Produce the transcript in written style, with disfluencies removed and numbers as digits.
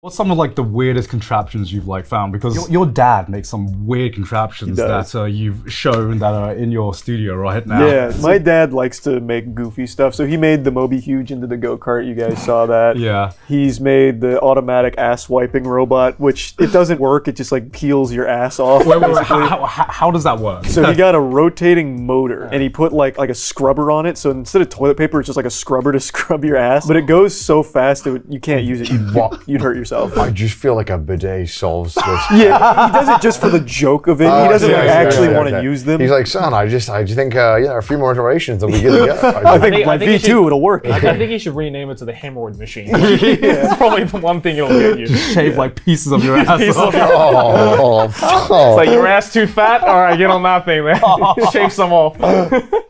What's some of like the weirdest contraptions you've like found? Because your dad makes some weird contraptions that you've shown that are in your studio right now. Yeah, my dad likes to make goofy stuff. So he made the Moby Huge into the go-kart. You guys saw that. Yeah. He's made the automatic ass wiping robot, which it doesn't work. It just like peels your ass off. Wait, how does that work? So he got a rotating motor and he put like a scrubber on it. So instead of toilet paper, it's just like a scrubber to scrub your ass. But it goes so fast that you can't use it. You'd hurt yourself. I just feel like a bidet solves this. Yeah, he does it just for the joke of it. He doesn't actually want to use them. He's like, son, I just think, yeah, a few more iterations and we get together. I think V2, it'll work. I think you should rename it to the hemorrhoid machine. It's probably the one thing it'll get you. Just shave like pieces of your ass. It's like your ass too fat. All right, get on that thing, man. Shave some off.